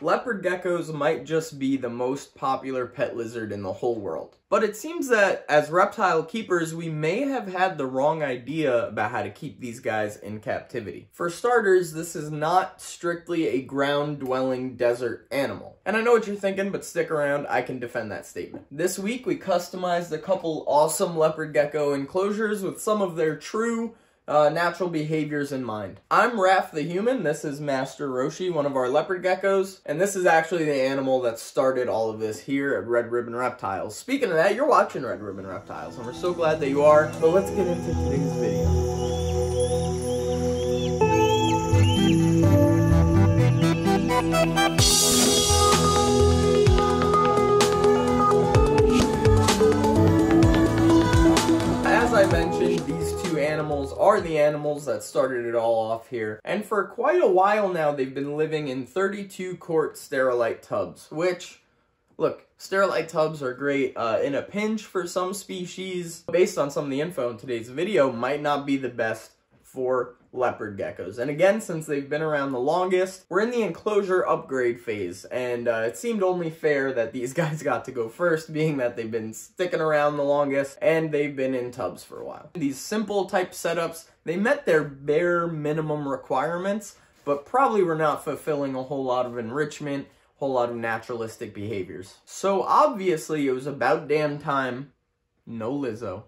Leopard geckos might just be the most popular pet lizard in the whole world. But it seems that as reptile keepers, we may have had the wrong idea about how to keep these guys in captivity. For starters, this is not strictly a ground-dwelling desert animal. And I know what you're thinking, but stick around, I can defend that statement. This week, we customized a couple awesome leopard gecko enclosures with some of their true natural behaviors in mind. I'm Raph the Human, this is Master Roshi, one of our leopard geckos, and this is actually the animal that started all of this here at Red Ribbon Reptiles. Speaking of that, you're watching Red Ribbon Reptiles, and we're so glad that you are, but let's get into today's video. Are the animals that started it all off here, and for quite a while now they've been living in 32-quart sterilite tubs, which, look, sterilite tubs are great in a pinch for some species. Based on some of the info in today's video, might not be the best for leopard geckos. And again, since they've been around the longest, we're in the enclosure upgrade phase, and it seemed only fair that these guys got to go first, being that they've been sticking around the longest and they've been in tubs for a while. These simple type setups, they met their bare minimum requirements, but probably were not fulfilling a whole lot of enrichment, a whole lot of naturalistic behaviors. So obviously it was about damn time, no Lizzo,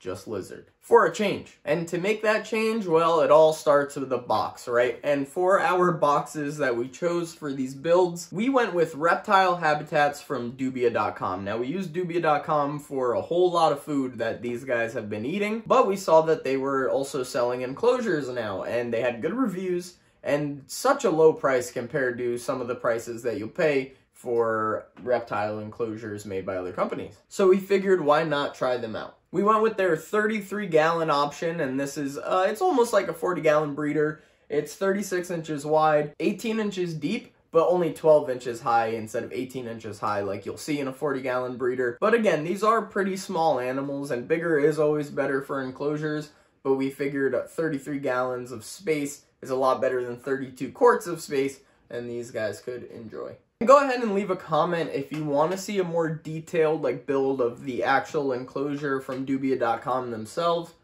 just lizard, for a change. And to make that change, well, it all starts with a box, right? And for our boxes that we chose for these builds, we went with reptile habitats from Dubia.com. Now, we used Dubia.com for a whole lot of food that these guys have been eating, but we saw that they were also selling enclosures now, and they had good reviews and such a low price compared to some of the prices that you'll pay for reptile enclosures made by other companies. So we figured, why not try them out? We went with their 33-gallon option, and this is, it's almost like a 40-gallon breeder. It's 36 inches wide, 18 inches deep, but only 12 inches high instead of 18 inches high like you'll see in a 40-gallon breeder. But again, these are pretty small animals, and bigger is always better for enclosures, but we figured 33 gallons of space is a lot better than 32 quarts of space, and these guys could enjoy. Go ahead and leave a comment if you want to see a more detailed build of the actual enclosure from Dubia.com themselves,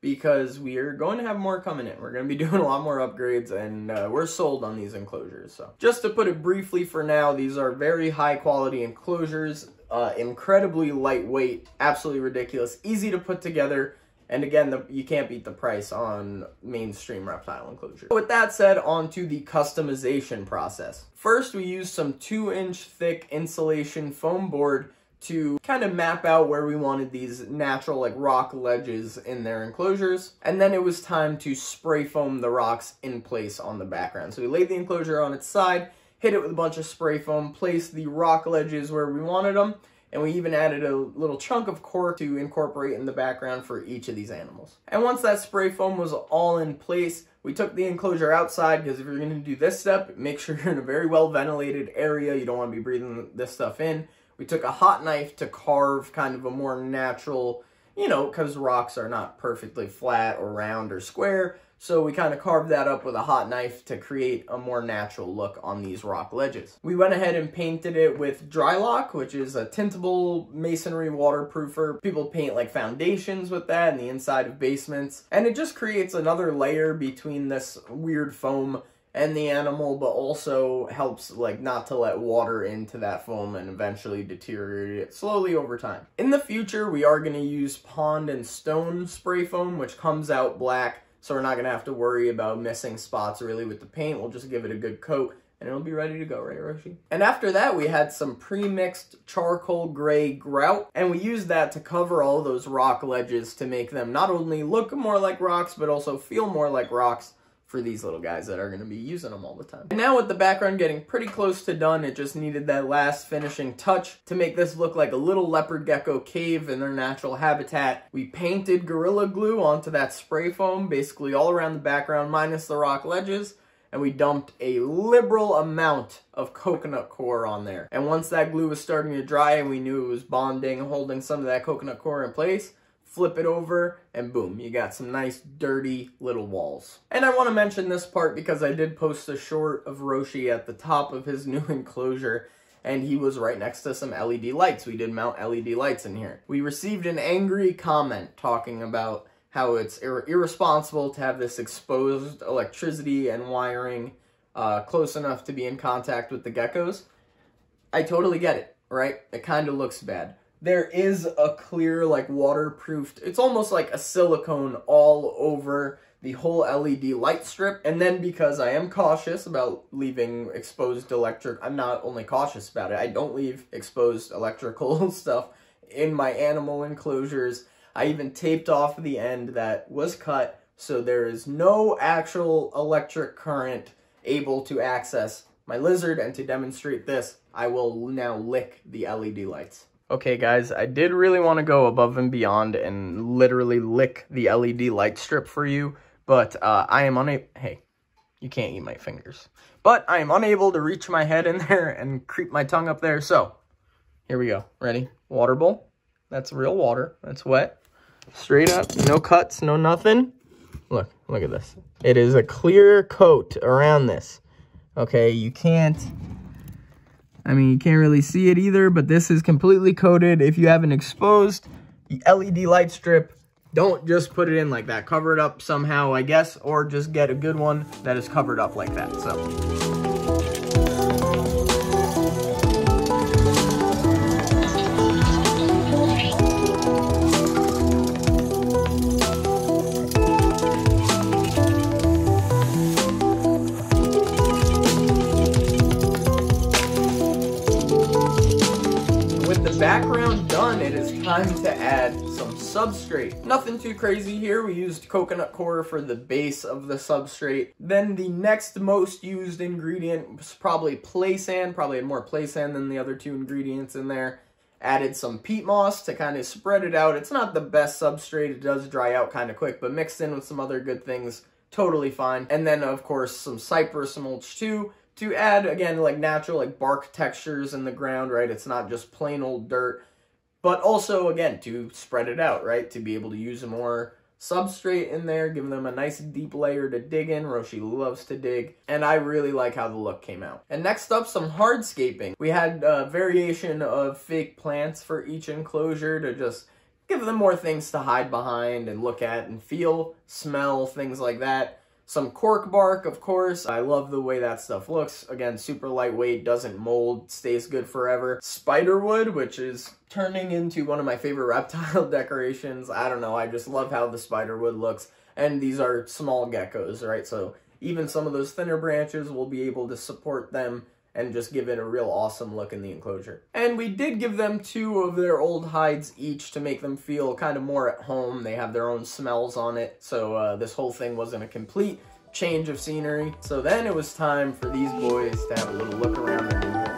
because we are going to have more coming in. We're going to be doing a lot more upgrades, and we're sold on these enclosures. So just to put it briefly for now, these are very high quality enclosures, incredibly lightweight, absolutely ridiculous, easy to put together. And again, you can't beat the price on mainstream reptile enclosure. With that said, on to the customization process. First, we used some 2-inch thick insulation foam board to kind of map out where we wanted these natural rock ledges in their enclosures. And then it was time to spray foam the rocks in place on the background. So we laid the enclosure on its side, hit it with a bunch of spray foam, placed the rock ledges where we wanted them, and we even added a little chunk of cork to incorporate in the background for each of these animals. And once that spray foam was all in place, we took the enclosure outside, because if you're going to do this step, make sure you're in a very well ventilated area. You don't want to be breathing this stuff in. We took a hot knife to carve kind of a more natural, you know, because rocks are not perfectly flat or round or square. So we kind of carved that up with a hot knife to create a more natural look on these rock ledges. We went ahead and painted it with Drylok, which is a tintable masonry waterproofer. People paint foundations with that and the inside of basements. And it just creates another layer between this weird foam and the animal, but also helps not to let water into that foam and eventually deteriorate it slowly over time. In the future, we are gonna use pond and stone spray foam, which comes out black. So we're not gonna have to worry about missing spots really with the paint. We'll just give it a good coat and it'll be ready to go, right, Roshi? And after that, we had some pre-mixed charcoal gray grout, and we used that to cover all those rock ledges to make them not only look more like rocks, but also feel more like rocks for these little guys that are gonna be using them all the time. And now with the background getting pretty close to done, it just needed that last finishing touch to make this look like a little leopard gecko cave in their natural habitat. We painted Gorilla Glue onto that spray foam, basically all around the background minus the rock ledges, and we dumped a liberal amount of coconut core on there. And once that glue was starting to dry and we knew it was bonding, holding some of that coconut core in place, flip it over, and boom, you got some nice dirty little walls. And I want to mention this part because I did post a short of Roshi at the top of his new enclosure, and he was right next to some LED lights. We did mount LED lights in here. We received an angry comment talking about how it's irresponsible to have this exposed electricity and wiring close enough to be in contact with the geckos. I totally get it, right? It kind of looks bad. There is a clear, like, waterproofed, it's almost like a silicone all over the whole LED light strip. And then because I am cautious about leaving exposed electric, I'm not only cautious about it, I don't leave exposed electrical stuff in my animal enclosures. I even taped off the end that was cut, so there is no actual electric current able to access my lizard. And to demonstrate this, I will now lick the LED lights. Okay guys, I did really want to go above and beyond and literally lick the LED light strip for you, but I am unable, hey, you can't eat my fingers, but I am unable to reach my head in there and creep my tongue up there, so here we go. Ready? Water bowl. That's real water. That's wet. Straight up. No cuts, no nothing. Look, look at this. It is a clear coat around this. Okay, you can't... I mean, you can't really see it either, but this is completely coated. If you have an exposed LED light strip, don't just put it in like that. Cover it up somehow, I guess, or just get a good one that is covered up like that, so... Background done, it is time to add some substrate. Nothing too crazy here. We used coconut coir for the base of the substrate. Then the next most used ingredient was probably play sand, probably had more play sand than the other two ingredients in there. Added some peat moss to kind of spread it out. It's not the best substrate, it does dry out kind of quick, but mixed in with some other good things, totally fine. And then of course some cypress mulch too, to add, again, like natural, like bark textures in the ground, right? It's not just plain old dirt, but also, again, to spread it out, right? To be able to use more substrate in there, give them a nice deep layer to dig in. Roshi loves to dig, and I really like how the look came out. And next up, some hardscaping. We had a variation of fake plants for each enclosure to just give them more things to hide behind and look at and feel, smell, things like that. Some cork bark, of course. I love the way that stuff looks. Again, super lightweight, doesn't mold, stays good forever. Spiderwood, which is turning into one of my favorite reptile decorations. I don't know, I just love how the spiderwood looks. And these are small geckos, right? So even some of those thinner branches will be able to support them and just give it a real awesome look in the enclosure. And we did give them two of their old hides each to make them feel kind of more at home. They have their own smells on it, so this whole thing wasn't a complete change of scenery. So then it was time for these boys to have a little look around their new home.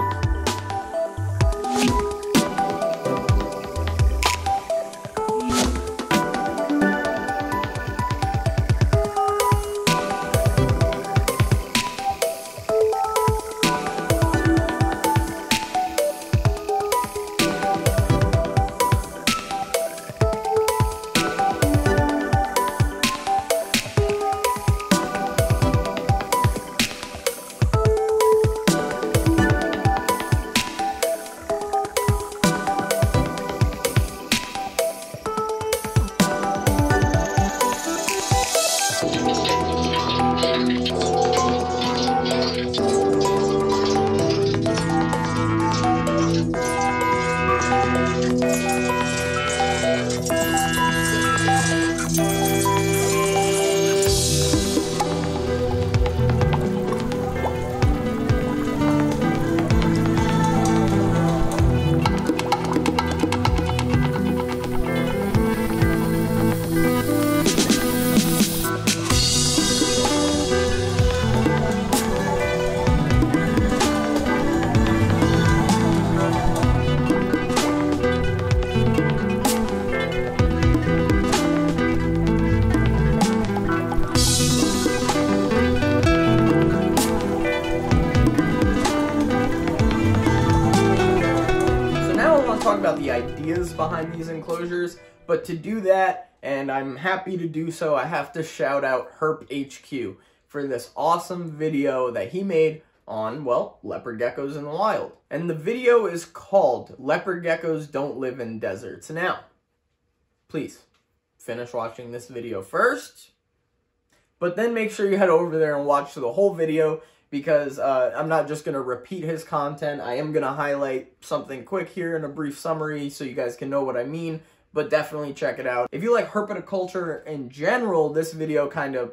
talk about the ideas behind these enclosures, but to do that, and I'm happy to do so, I have to shout out Herp HQ for this awesome video that he made on, well, leopard geckos in the wild. And the video is called Leopard Geckos Don't Live in Deserts. Now, please finish watching this video first, but then make sure you head over there and watch the whole video, because I'm not just going to repeat his content. I am going to highlight something quick here in a brief summary so you guys can know what I mean, but definitely check it out. If you like herpetoculture in general, this video kind of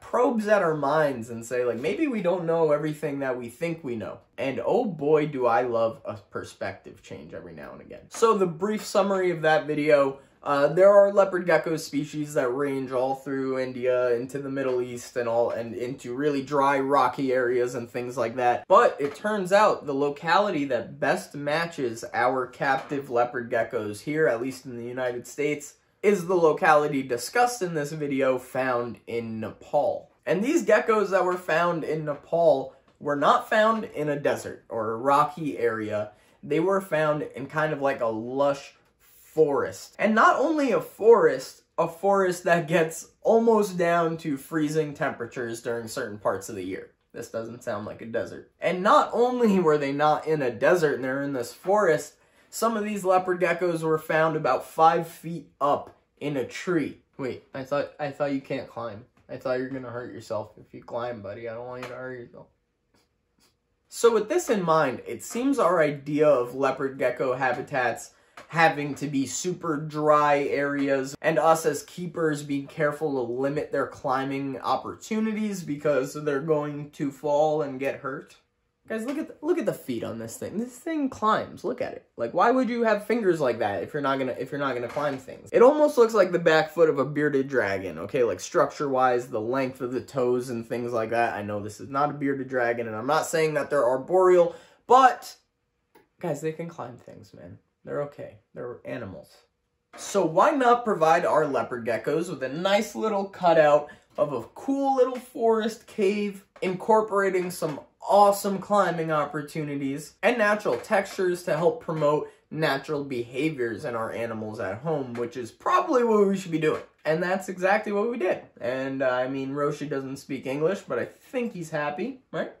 probes at our minds and say, like, maybe we don't know everything that we think we know. And oh boy, do I love a perspective change every now and again. So the brief summary of that video, there are leopard gecko species that range all through India into the Middle East and into really dry, rocky areas and things like that. But it turns out the locality that best matches our captive leopard geckos here, at least in the United States, is the locality discussed in this video, found in Nepal. And these geckos that were found in Nepal were not found in a desert or a rocky area. They were found in kind of like a lush forest. And not only a forest that gets almost down to freezing temperatures during certain parts of the year. This doesn't sound like a desert. And not only were they not in a desert and they're in this forest, some of these leopard geckos were found about 5 feet up in a tree. Wait, I thought you can't climb. I thought you were gonna hurt yourself if you climb, buddy. I don't want you to hurt yourself. So with this in mind, it seems our idea of leopard gecko habitats having to be super dry areas and us as keepers being careful to limit their climbing opportunities because they're going to fall and get hurt. Guys, look at the feet on this thing. This thing climbs. Look at it. Like, why would you have fingers like that if you're not gonna climb things? It almost looks like the back foot of a bearded dragon. Okay, like structure-wise, the length of the toes and things like that. I know this is not a bearded dragon, and I'm not saying that they're arboreal, but guys, they can climb things, man. They're okay. They're animals. So why not provide our leopard geckos with a nice little cutout of a cool little forest cave, incorporating some awesome climbing opportunities and natural textures to help promote natural behaviors in our animals at home, which is probably what we should be doing. And that's exactly what we did. And I mean, Roshi doesn't speak English, but I think he's happy, right?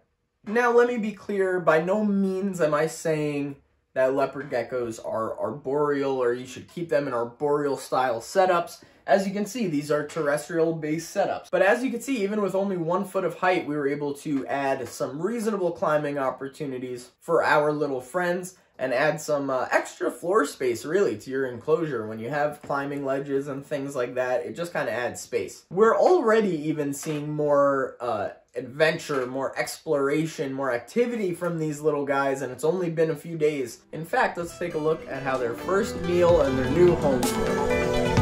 Now, let me be clear, by no means am I saying that leopard geckos are arboreal or you should keep them in arboreal style setups. As you can see, these are terrestrial-based setups. But as you can see, even with only 1 foot of height, we were able to add some reasonable climbing opportunities for our little friends and add some extra floor space, really, to your enclosure. When you have climbing ledges and things like that, it just kind of adds space. We're already even seeing more adventure, more exploration, more activity from these little guys, and it's only been a few days. In fact, let's take a look at how their first meal and their new home were.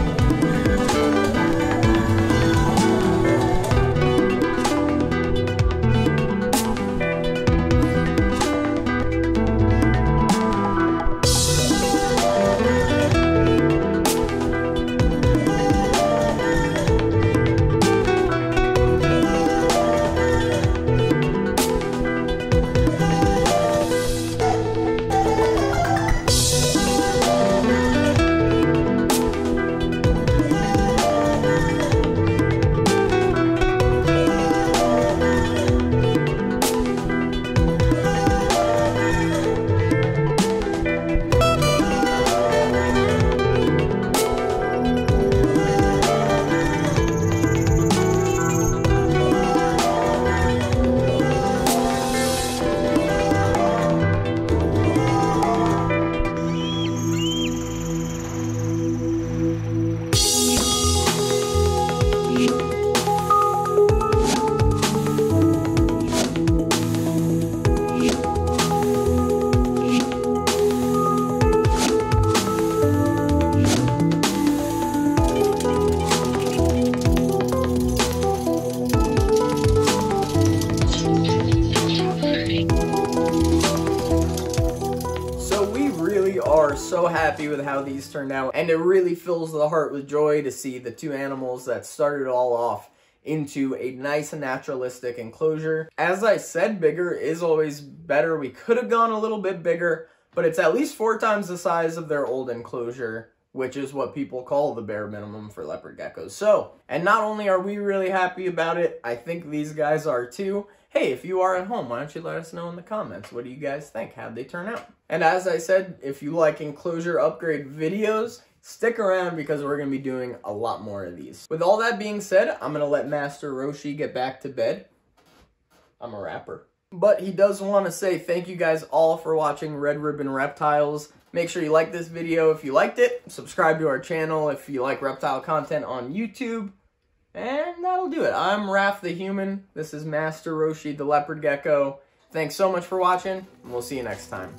So happy with how these turned out, and it really fills the heart with joy to see the two animals that started all off into a nice naturalistic enclosure. As I said, bigger is always better. We could have gone a little bit bigger, but it's at least 4 times the size of their old enclosure, which is what people call the bare minimum for leopard geckos. So, and not only are we really happy about it, I think these guys are too. Hey, if you are at home, why don't you let us know in the comments? What do you guys think? How'd they turn out? And as I said, if you like enclosure upgrade videos, stick around because we're going to be doing a lot more of these. With all that being said, I'm going to let Master Roshi get back to bed. I'm a rapper. But he does want to say thank you guys all for watching Red Ribbon Reptiles. Make sure you like this video if you liked it. Subscribe to our channel if you like reptile content on YouTube. And that'll do it. I'm Raph the Human. This is Master Roshi the Leopard Gecko. Thanks so much for watching, and we'll see you next time.